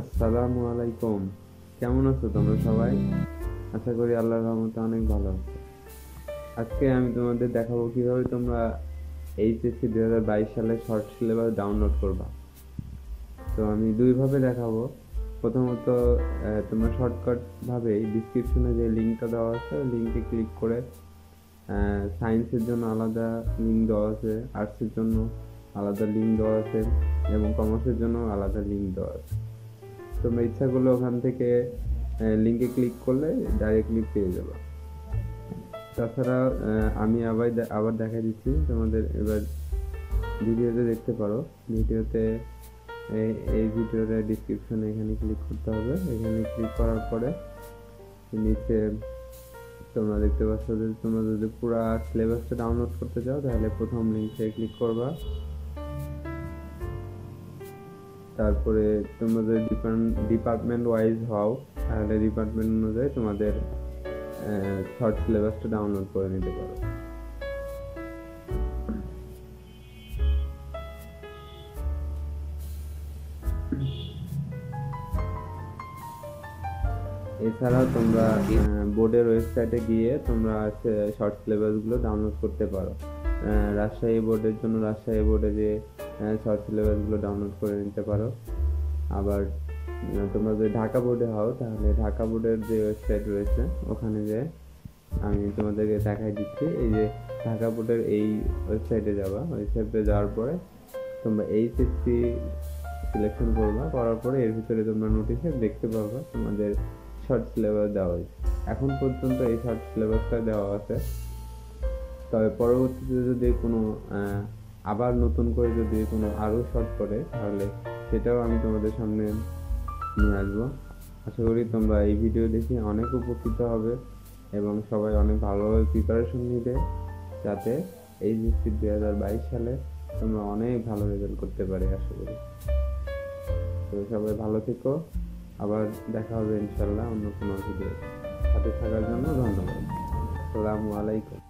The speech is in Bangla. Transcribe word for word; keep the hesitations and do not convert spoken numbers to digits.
আসসালামু আলাইকুম। কেমন আছো তোমরা সবাই? আশা করি আল্লাহর রহমতে অনেক ভালো আছো। আজকে আমি তোমাদের দেখাবো কিভাবে তোমরা এইচএসসি দুই হাজার বাইশ সালে শর্ট সিলেবাস ডাউনলোড করবা। তো আমি দুইভাবে দেখাবো। প্রথমত, তোমরা শর্টকাটভাবে ডিসক্রিপশনে যে লিঙ্কটা দেওয়া আছে ওই লিঙ্কে ক্লিক করে সায়েন্সের জন্য আলাদা লিঙ্ক দেওয়া আছে, আর্টসের জন্য আলাদা লিঙ্ক দেওয়া আছে এবং কমার্সের জন্য আলাদা লিঙ্ক দেওয়া আছে। তোমরা ইচ্ছা করলে ওখান থেকে লিঙ্কে ক্লিক করলে ডাইরেক্টলি পেয়ে যাবে। তাছাড়া আমি আবার আবার দেখা দিচ্ছি তোমাদের, এবার ভিডিওতে দেখতে পারো। ভিডিওতে এই ভিডিওর ডিসক্রিপশনে এখানে ক্লিক করতে হবে। এখানে ক্লিক করার পরে নিচে তোমরা দেখতে পাচ্ছ যে তোমরা যদি পুরো সিলেবাসটা ডাউনলোড করতে চাও তাহলে প্রথম লিঙ্কে ক্লিক করবা। তারপরে তোমরা যদি ডিপার্টমেন্ট ওয়াইজ হও তাহলে ডিপার্টমেন্ট অনুযায়ী তোমাদের শর্ট সিলেবাসটা ডাউনলোড করে নিতে পারো। এছাড়াও তোমরা বোর্ডের ওয়েবসাইটে গিয়ে তোমরা শর্ট সিলেবাসগুলো ডাউনলোড করতে পারো। রাজশাহী বোর্ডের জন্য রাজশাহী বোর্ডে যে শর্ট সিলেবাসগুলো ডাউনলোড করে নিতে পারো। আবার তোমরা যদি ঢাকা বোর্ডে হও তাহলে ঢাকা বোর্ডের যে ওয়েবসাইট রয়েছে ওখানে যে আমি তোমাদেরকে দেখাই দিচ্ছি। এই যে ঢাকা বোর্ডের এই ওয়েবসাইটে যাবা। ওয়েবসাইটে যাওয়ার পরে তোমরা এইচএসসি সিলেকশন করবা। করার পরে এর ভিতরে তোমরা নোটিশে দেখতে পারবা তোমাদের শর্ট সিলেবাস দেওয়া হয়েছে। এখন পর্যন্ত এই শর্ট সিলেবাসটা দেওয়া আছে, তবে পরবর্তীতে যদি কোনো আবার নতুন করে যদি কোনো আরও শর্ট করে তাহলে সেটাও আমি তোমাদের সামনে নিয়ে আসবো। আশা করি তোমরা এই ভিডিও দেখে অনেক উপকৃত হবে এবং সবাই অনেক ভালোভাবে প্রিপারেশন নিবে যাতে এইচএসসি দুই হাজার বাইশ সালে তোমরা অনেক ভালো রেজাল্ট করতে পারে। আশা করি তো সবাই ভালো থেকো। আবার দেখা হবে ইনশাল্লাহ অন্য কোনো ভিডিও। সাথে থাকার জন্য ধন্যবাদ। আসসালামু আলাইকুম।